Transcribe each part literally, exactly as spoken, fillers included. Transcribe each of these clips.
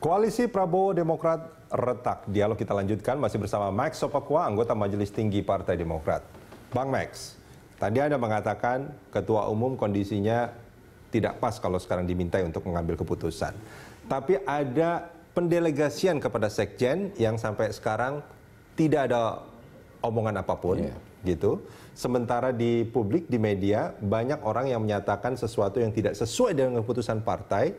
Koalisi Prabowo-Demokrat retak. Dialog kita lanjutkan masih bersama Max Sopacua, anggota Majelis Tinggi Partai Demokrat. Bang Max, tadi Anda mengatakan ketua umum kondisinya tidak pas kalau sekarang dimintai untuk mengambil keputusan. Tapi ada pendelegasian kepada sekjen yang sampai sekarang tidak ada omongan apapun, yeah. gitu. Sementara di publik, di media, banyak orang yang menyatakan sesuatu yang tidak sesuai dengan keputusan partai.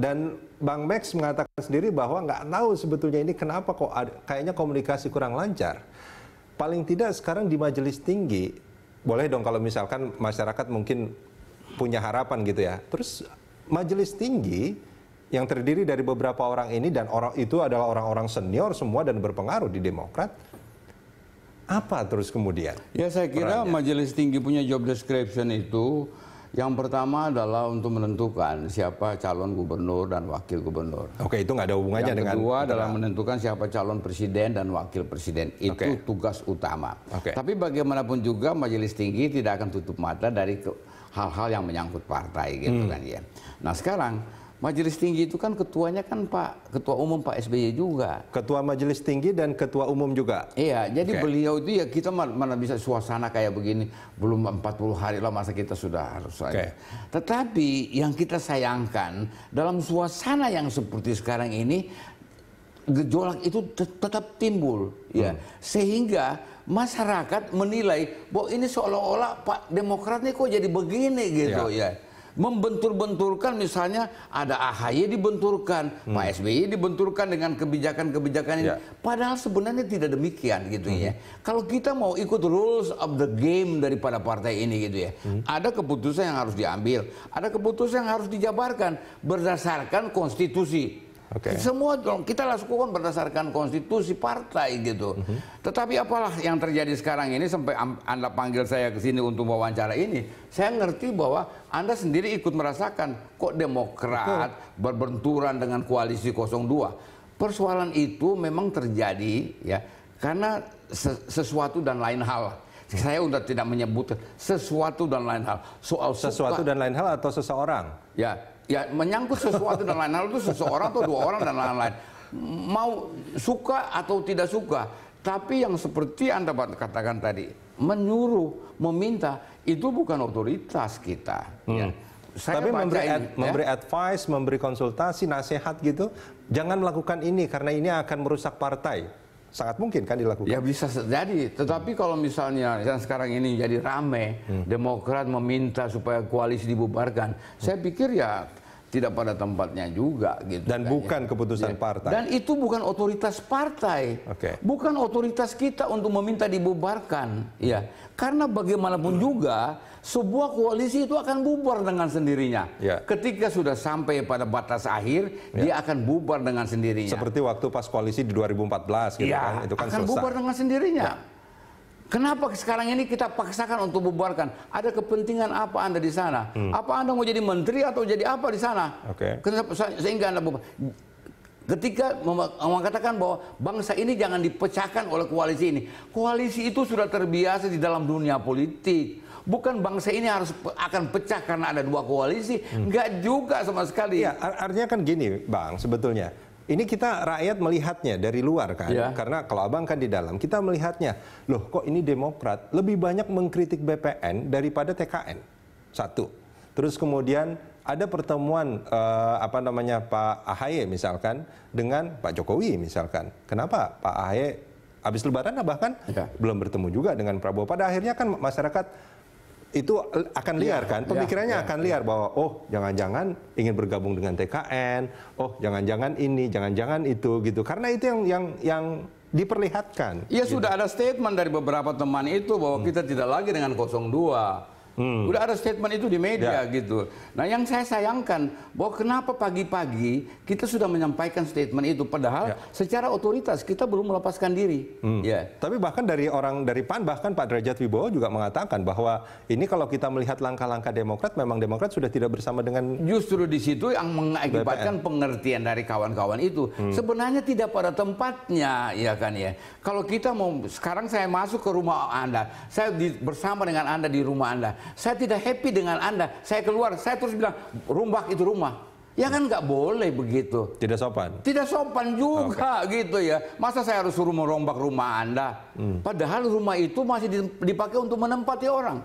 Dan Bang Max mengatakan sendiri bahwa nggak tahu sebetulnya ini kenapa kok ada, kayaknya komunikasi kurang lancar. Paling tidak sekarang di majelis tinggi, boleh dong kalau misalkan masyarakat mungkin punya harapan gitu ya. Terus majelis tinggi yang terdiri dari beberapa orang ini dan orang itu adalah orang-orang senior semua dan berpengaruh di Demokrat. Apa terus kemudian? Ya saya kira perannya? Majelis tinggi punya job description itu yang pertama adalah untuk menentukan siapa calon gubernur dan wakil gubernur. Oke, itu nggak ada hubungannya dengan... Yang kedua dengan... adalah menentukan siapa calon presiden dan wakil presiden. Itu Oke. tugas utama. Oke. Tapi bagaimanapun juga majelis tinggi tidak akan tutup mata dari hal-hal yang menyangkut partai gitu hmm. kan ya. Nah sekarang majelis tinggi itu kan ketuanya kan Pak Ketua Umum Pak S B Y juga. Ketua Majelis Tinggi dan Ketua Umum juga. Iya, jadi okay. beliau itu ya kita mana bisa suasana kayak begini. Belum empat puluh hari lah masa kita sudah harus. Okay. Tetapi yang kita sayangkan dalam suasana yang seperti sekarang ini gejolak itu tetap timbul. Hmm. ya Sehingga masyarakat menilai bahwa ini seolah-olah Pak Demokrat nih kok jadi begini gitu yeah. ya. Membentur-benturkan misalnya ada A H Y dibenturkan, hmm. Pak S B Y dibenturkan dengan kebijakan-kebijakan ini. Ya. Padahal sebenarnya tidak demikian gitu hmm. ya. Kalau kita mau ikut rules of the game daripada partai ini gitu ya. Hmm. Ada keputusan yang harus diambil, ada keputusan yang harus dijabarkan berdasarkan konstitusi. Okay. Semua dong kita lakukan berdasarkan konstitusi partai gitu. Mm-hmm. Tetapi apalah yang terjadi sekarang ini sampai Anda panggil saya ke sini untuk wawancara ini, saya ngerti bahwa Anda sendiri ikut merasakan kok Demokrat Betul. berbenturan dengan koalisi nol dua. Persoalan itu memang terjadi ya karena sesuatu dan lain hal. Saya udah tidak menyebut sesuatu dan lain hal. Soal sesuatu suka, dan lain hal atau seseorang. Ya. Ya menyangkut sesuatu dan lain-lain itu seseorang atau dua orang dan lain-lain. Mau suka atau tidak suka. Tapi yang seperti Anda katakan tadi, menyuruh, meminta, itu bukan otoritas kita. Hmm. Ya. Saya Tapi memberi, ini, ad, ya? memberi advice, memberi konsultasi, nasihat gitu, jangan melakukan ini karena ini akan merusak partai. Sangat mungkin kan dilakukan. Ya bisa terjadi. Tetapi hmm. kalau misalnya yang sekarang ini jadi rame, hmm. Demokrat meminta supaya koalisi dibubarkan, hmm. saya pikir ya tidak pada tempatnya juga gitu. Dan kan, bukan ya. keputusan ya. partai. Dan itu bukan otoritas partai, okay. bukan otoritas kita untuk meminta dibubarkan, ya. Karena bagaimanapun hmm. juga sebuah koalisi itu akan bubar dengan sendirinya. Ya. Ketika sudah sampai pada batas akhir, ya. dia akan bubar dengan sendirinya. Seperti waktu pas koalisi di dua ribu empat belas, gitu ya. kan? Itu kan akan selesai. bubar dengan sendirinya. Ya. Kenapa sekarang ini kita paksakan untuk bubarkan? Ada kepentingan apa Anda di sana? Hmm. Apa Anda mau jadi menteri atau jadi apa di sana? Okay. Sehingga Anda bubar. Ketika mengatakan bahwa bangsa ini jangan dipecahkan oleh koalisi ini. Koalisi itu sudah terbiasa di dalam dunia politik. Bukan bangsa ini harus akan pecah karena ada dua koalisi. Hmm. Nggak juga sama sekali. Ya, artinya kan gini Bang sebetulnya. Ini kita rakyat melihatnya dari luar kan, ya. karena kalau abang kan di dalam, kita melihatnya, loh kok ini Demokrat lebih banyak mengkritik B P N daripada T K N, satu. Terus kemudian ada pertemuan eh, apa namanya Pak A H Y misalkan dengan Pak Jokowi misalkan, kenapa Pak A H Y habis lebaran bahkan ya. belum bertemu juga dengan Prabowo, pada akhirnya kan masyarakat itu akan liar ya, kan, pemikirannya ya, ya, akan liar ya. bahwa oh jangan-jangan ingin bergabung dengan T K N, oh jangan-jangan ini, jangan-jangan itu gitu, karena itu yang yang yang diperlihatkan. Ya gitu. Sudah ada statement dari beberapa teman itu bahwa hmm. kita tidak lagi dengan nol dua. Hmm. Udah ada statement itu di media ya. gitu. Nah yang saya sayangkan bahwa kenapa pagi-pagi kita sudah menyampaikan statement itu, padahal ya. secara otoritas kita belum melepaskan diri. Hmm. Ya. Tapi bahkan dari orang dari P A N, bahkan Pak Drajat Wibowo juga mengatakan bahwa ini kalau kita melihat langkah-langkah Demokrat, memang Demokrat sudah tidak bersama dengan. Justru di situ yang mengakibatkan B P N. Pengertian dari kawan-kawan itu hmm. sebenarnya tidak pada tempatnya, ya kan ya. Kalau kita mau sekarang saya masuk ke rumah Anda, saya di, bersama dengan Anda di rumah Anda. Saya tidak happy dengan Anda. Saya keluar, saya terus bilang, rumbak itu rumah. Ya kan nggak boleh begitu. Tidak sopan. Tidak sopan juga okay. gitu ya. Masa saya harus suruh merombak rumah Anda? Hmm. Padahal rumah itu masih dipakai untuk menempati orang.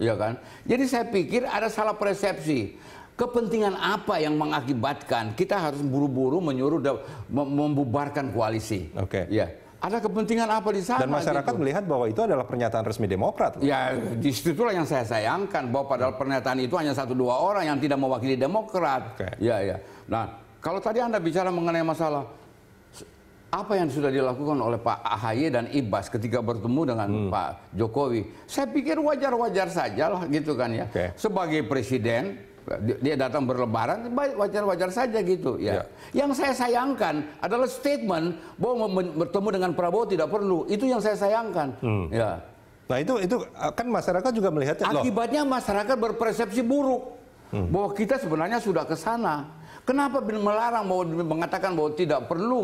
Ya kan? Jadi saya pikir ada salah persepsi. Kepentingan apa yang mengakibatkan kita harus buru-buru menyuruh membubarkan koalisi? Oke. Okay. Ya. Ada kepentingan apa di sana? Dan masyarakat gitu. Melihat bahwa itu adalah pernyataan resmi Demokrat. Loh. Ya, disitulah yang saya sayangkan, bahwa padahal pernyataan itu hanya satu dua orang yang tidak mewakili Demokrat. Okay. Ya, ya. Nah, kalau tadi Anda bicara mengenai masalah apa yang sudah dilakukan oleh Pak A H Y dan Ibas ketika bertemu dengan hmm. Pak Jokowi, saya pikir wajar-wajar saja lah gitu kan ya. Okay. Sebagai presiden, dia datang berlebaran, wajar-wajar saja gitu ya. Ya. Yang saya sayangkan adalah statement bahwa bertemu dengan Prabowo tidak perlu. Itu yang saya sayangkan. Hmm. Ya. Nah itu itu kan masyarakat juga melihatnya. Akibatnya loh. Masyarakat berpersepsi buruk hmm. bahwa kita sebenarnya sudah ke sana. Kenapa melarang bahwa mengatakan bahwa tidak perlu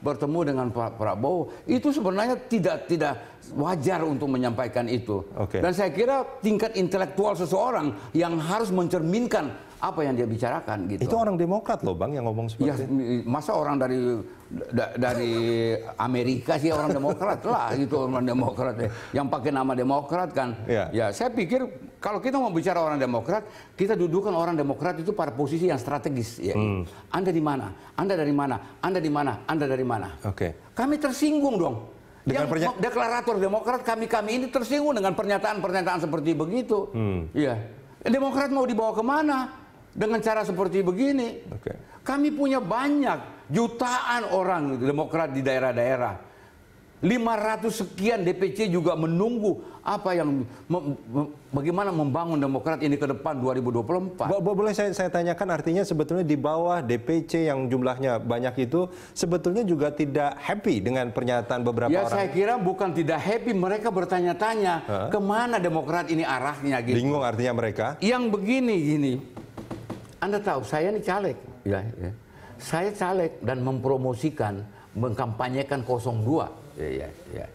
bertemu dengan Pak Prabowo? Itu sebenarnya tidak tidak wajar untuk menyampaikan itu. Okay. Dan saya kira tingkat intelektual seseorang yang harus mencerminkan apa yang dia bicarakan gitu. Itu orang Demokrat loh Bang yang ngomong seperti itu. Ya, masa orang dari da, dari Amerika sih orang Demokrat lah gitu, orang Demokrat ya. Yang pakai nama Demokrat kan. Ya, ya saya pikir kalau kita mau bicara orang Demokrat, kita dudukan orang Demokrat itu pada posisi yang strategis. Ya. Hmm. Anda di mana? Anda dari mana? Anda di mana? Anda dari mana? Oke. Okay. Kami tersinggung dong. Dengan yang deklarator Demokrat kami-kami ini tersinggung dengan pernyataan-pernyataan seperti begitu. Iya. Hmm. Demokrat mau dibawa kemana dengan cara seperti begini? Okay. Kami punya banyak jutaan orang Demokrat di daerah-daerah. lima ratus sekian D P C juga menunggu apa yang me, me, bagaimana membangun Demokrat ini ke depan dua ribu dua puluh empat. Bo, boleh saya, saya tanyakan, artinya sebetulnya di bawah D P C yang jumlahnya banyak itu sebetulnya juga tidak happy dengan pernyataan beberapa ya, orang. Ya saya kira bukan tidak happy, mereka bertanya-tanya huh? kemana Demokrat ini arahnya gitu. Bingung artinya mereka. Yang begini gini, Anda tahu saya ini caleg, ya, ya. Saya caleg dan mempromosikan, mengkampanyekan nol dua. Ya, ya, ya.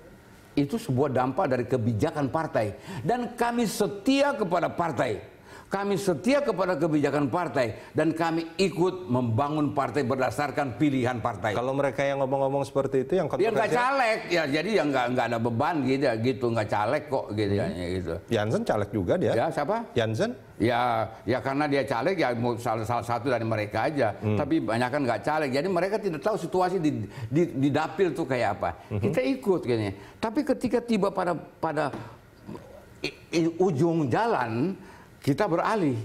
Itu sebuah dampak dari kebijakan partai. Dan kami setia kepada partai. Kami setia kepada kebijakan partai. Dan kami ikut membangun partai berdasarkan pilihan partai. Kalau mereka yang ngomong-ngomong seperti itu yang kontroversi, ya nggak caleg, ya jadi yang nggak nggak ada beban gitu, gitu nggak caleg kok gitu. Hmm. Ya, gitu. Jansen caleg juga dia. Ya siapa? Jansen. Ya, ya karena dia caleg ya salah, salah satu dari mereka aja. Hmm. Tapi banyak kan nggak caleg, jadi mereka tidak tahu situasi di di, di dapil tuh kayak apa. Hmm. Kita ikut kayaknya. Tapi ketika tiba pada pada i, i, ujung jalan kita beralih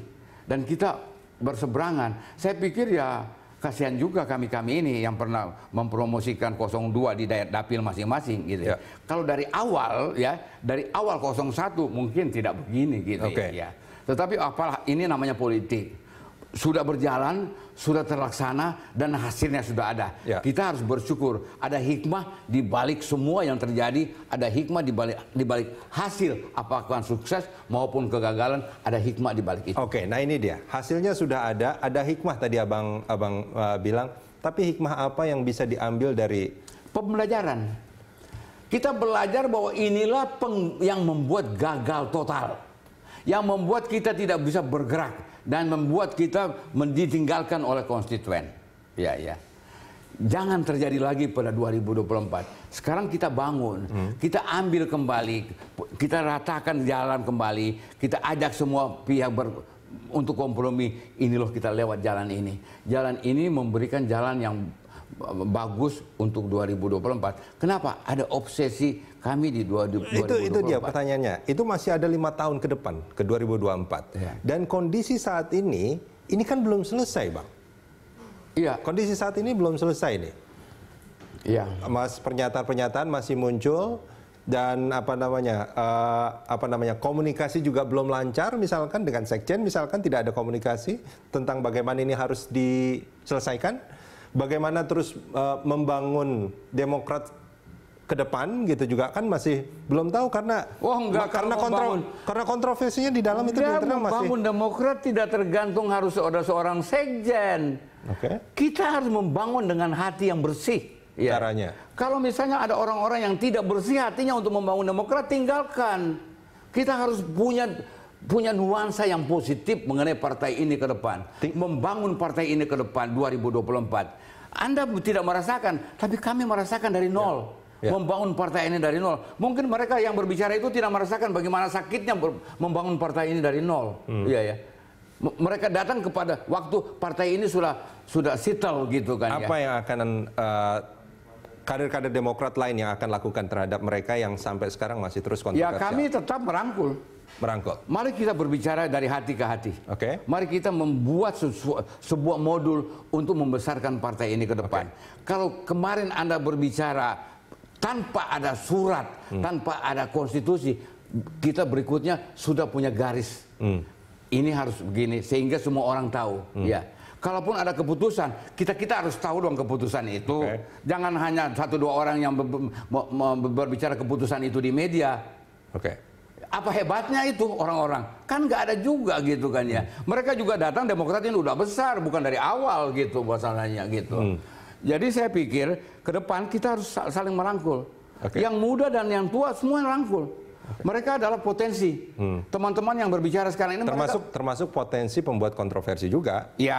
dan kita berseberangan. Saya pikir ya kasihan juga kami-kami ini yang pernah mempromosikan nol dua di daerah dapil masing-masing gitu ya. Kalau dari awal ya, dari awal nol satu mungkin tidak begini gitu. Okay. Ya. Tetapi apalah, ini namanya politik. Sudah berjalan, sudah terlaksana, dan hasilnya sudah ada. Ya. Kita harus bersyukur. Ada hikmah di balik semua yang terjadi. Ada hikmah di balik, di balik hasil. Apakah sukses maupun kegagalan, ada hikmah di balik itu. Oke, nah ini dia. Hasilnya sudah ada. Ada hikmah tadi abang, abang uh, bilang. Tapi hikmah apa yang bisa diambil dari pembelajaran? Kita belajar bahwa inilah peng, yang membuat gagal total. Yang membuat kita tidak bisa bergerak dan membuat kita ditinggalkan oleh konstituen. Ya, ya. Jangan terjadi lagi pada dua ribu dua puluh empat. Sekarang kita bangun, hmm. kita ambil kembali, kita ratakan jalan kembali, kita ajak semua pihak ber, untuk kompromi. Ini loh kita lewat jalan ini. Jalan ini memberikan jalan yang bagus untuk dua ribu dua puluh empat. Kenapa ada obsesi kami di dua ribu dua puluh empat? Itu, itu dia pertanyaannya. Itu masih ada lima tahun ke depan, ke dua ribu dua puluh empat. Ya. Dan kondisi saat ini, ini kan belum selesai, Bang. Iya. Kondisi saat ini belum selesai nih. Iya. Mas, pernyataan-pernyataan masih muncul dan apa namanya, uh, apa namanya komunikasi juga belum lancar. Misalkan dengan sekjen, misalkan tidak ada komunikasi tentang bagaimana ini harus diselesaikan. Bagaimana terus uh, membangun Demokrat ke depan gitu juga kan masih belum tahu karena oh, enggak, karena kontrol membangun, karena kontroversinya di dalam itu enggak, di internal masih. Membangun Demokrat tidak tergantung harus ada seorang sekjen. Okay. Kita harus membangun dengan hati yang bersih. Ya. Caranya. Kalau misalnya ada orang-orang yang tidak bersih hatinya untuk membangun Demokrat, tinggalkan. Kita harus punya punya nuansa yang positif mengenai partai ini ke depan, membangun partai ini ke depan dua ribu dua puluh empat. Anda tidak merasakan, tapi kami merasakan dari nol. Ya. Ya. Membangun partai ini dari nol. Mungkin mereka yang berbicara itu tidak merasakan bagaimana sakitnya membangun partai ini dari nol. Hmm. Iya ya. Mereka datang kepada waktu partai ini sudah sudah settle gitu kan. Apa ya? yang akan uh, kader-kader Demokrat lain yang akan lakukan terhadap mereka yang sampai sekarang masih terus kontroversial? Ya, kami tetap merangkul. Merangkul. Mari kita berbicara dari hati ke hati. Oke. Okay. Mari kita membuat sebuah, sebuah modul untuk membesarkan partai ini ke depan. Okay. Kalau kemarin Anda berbicara tanpa ada surat, hmm. tanpa ada konstitusi, kita berikutnya sudah punya garis. Hmm. Ini harus begini sehingga semua orang tahu, hmm. ya. Kalaupun ada keputusan, kita kita harus tahu dong keputusan itu. Okay. Jangan hanya satu dua orang yang ber, ber, berbicara keputusan itu di media. Oke. Okay. Apa hebatnya itu orang-orang? Kan nggak ada juga gitu kan ya. Hmm. Mereka juga datang Demokrat ini udah besar, bukan dari awal gitu masalahnya gitu. Hmm. Jadi saya pikir ke depan kita harus saling merangkul. Okay. Yang muda dan yang tua semua merangkul. Okay. Mereka adalah potensi. Teman-teman hmm. yang berbicara sekarang ini termasuk mereka, termasuk potensi pembuat kontroversi juga. Ya,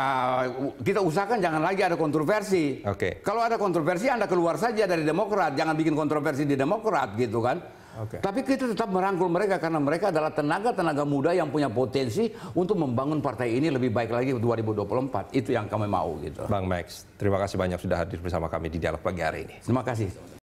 kita usahakan jangan lagi ada kontroversi. Oke. Okay. Kalau ada kontroversi Anda keluar saja dari Demokrat, jangan bikin kontroversi di Demokrat gitu kan. Oke. Okay. Tapi kita tetap merangkul mereka karena mereka adalah tenaga-tenaga muda yang punya potensi untuk membangun partai ini lebih baik lagi dua ribu dua puluh empat. Itu yang kami mau gitu. Bang Max, terima kasih banyak sudah hadir bersama kami di Dialog pagi hari ini. Terima kasih.